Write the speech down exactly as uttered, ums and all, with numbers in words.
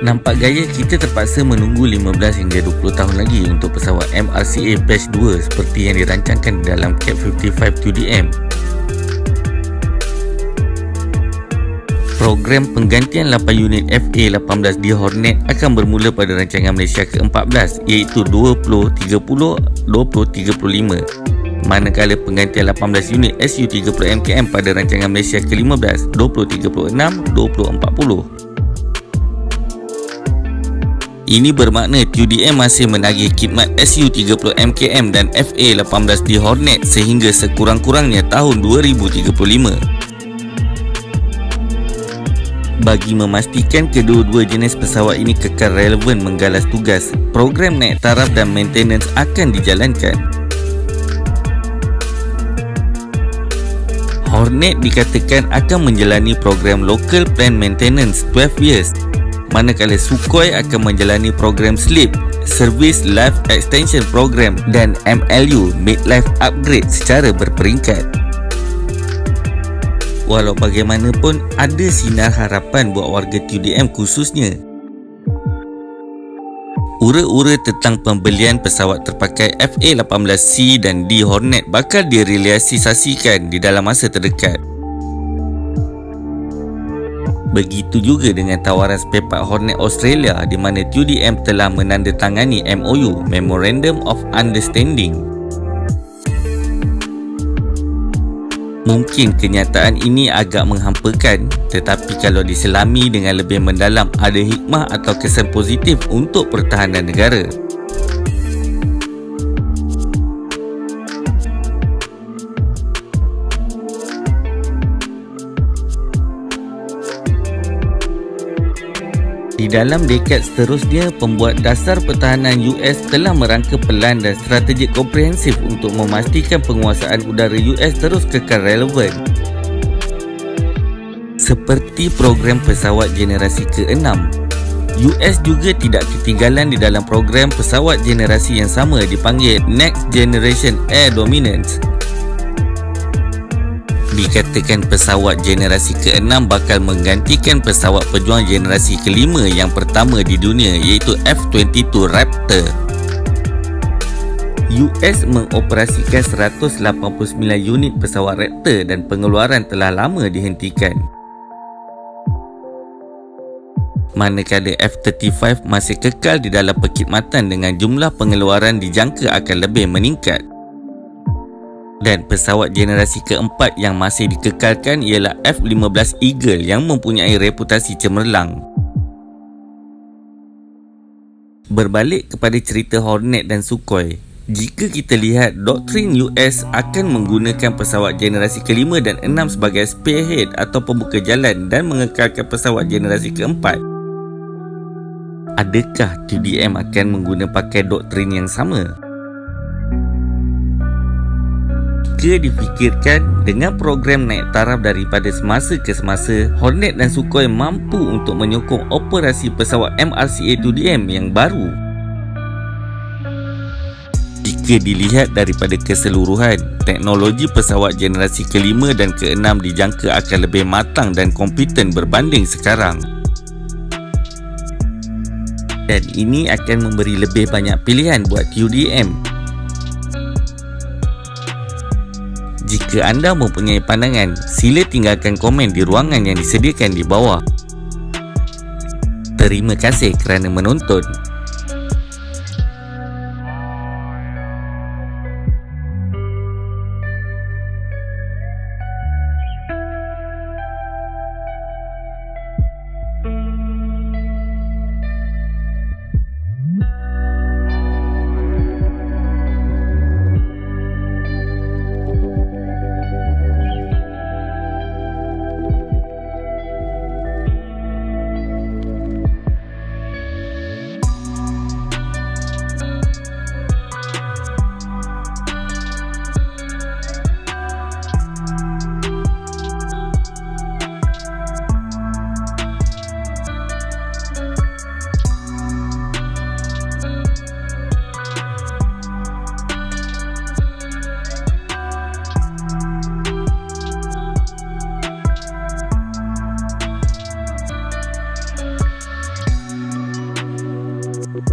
Nampak gaya kita terpaksa menunggu lima belas hingga dua puluh tahun lagi untuk pesawat M R C A Batch dua seperti yang dirancangkan dalam C A P lima puluh lima T U D M. Program penggantian lapan unit F A lapan belas D Hornet akan bermula pada rancangan Malaysia ke empat belas iaitu dua puluh, tiga puluh, dua puluh, tiga puluh lima. Manakala penggantian lapan belas unit S U tiga puluh M K M pada rancangan Malaysia ke lima belas dua puluh, tiga puluh enam, dua puluh, empat puluh. Ini bermakna T U D M masih menagih khidmat S U tiga puluh M K M dan F A lapan belas D Hornet sehingga sekurang-kurangnya tahun dua ribu tiga puluh lima. Bagi memastikan kedua-dua jenis pesawat ini kekal relevan menggalas tugas, program naik taraf dan maintenance akan dijalankan. Hornet dikatakan akan menjalani program Local Plan Maintenance twelve years. Manakala Sukhoi akan menjalani program SLEP, Service Life Extension Program dan M L U Midlife Upgrade secara berperingkat. Walau bagaimanapun, ada sinar harapan buat warga T U D M khususnya. Ura-ura tentang pembelian pesawat terpakai F A lapan belas C dan D Hornet bakal direalisasikan di dalam masa terdekat. Begitu juga dengan tawaran spare part Hornet Australia di mana T U D M telah menandatangani M O U (Memorandum of Understanding). Mungkin kenyataan ini agak menghampakan, tetapi kalau diselami dengan lebih mendalam ada hikmah atau kesan positif untuk pertahanan negara. Di dalam dekad seterusnya, pembuat dasar pertahanan U S telah merangka pelan dan strategi komprehensif untuk memastikan penguasaan udara U S terus kekal relevan. Seperti program pesawat generasi keenam, U S juga tidak ketinggalan di dalam program pesawat generasi yang sama dipanggil Next Generation Air Dominance. Dikatakan pesawat generasi keenam bakal menggantikan pesawat pejuang generasi kelima yang pertama di dunia iaitu F dua puluh dua Raptor. U S mengoperasikan seratus lapan puluh sembilan unit pesawat Raptor dan pengeluaran telah lama dihentikan. Manakala F tiga puluh lima masih kekal di dalam perkhidmatan dengan jumlah pengeluaran dijangka akan lebih meningkat. Dan pesawat generasi keempat yang masih dikekalkan ialah F lima belas Eagle yang mempunyai reputasi cemerlang. Berbalik kepada cerita Hornet dan Sukhoi, jika kita lihat doktrin U S akan menggunakan pesawat generasi kelima dan enam sebagai spearhead atau pembuka jalan dan mengekalkan pesawat generasi keempat. Adakah T U D M akan menggunakan pakai doktrin yang sama? Jika difikirkan, dengan program naik taraf daripada semasa ke semasa, Hornet dan Sukhoi mampu untuk menyokong operasi pesawat M R C A T U D M yang baru. Jika dilihat daripada keseluruhan, teknologi pesawat generasi kelima dan keenam dijangka akan lebih matang dan kompeten berbanding sekarang. Dan ini akan memberi lebih banyak pilihan buat T U D M. Jika anda mempunyai pandangan, sila tinggalkan komen di ruangan yang disediakan di bawah. Terima kasih kerana menonton.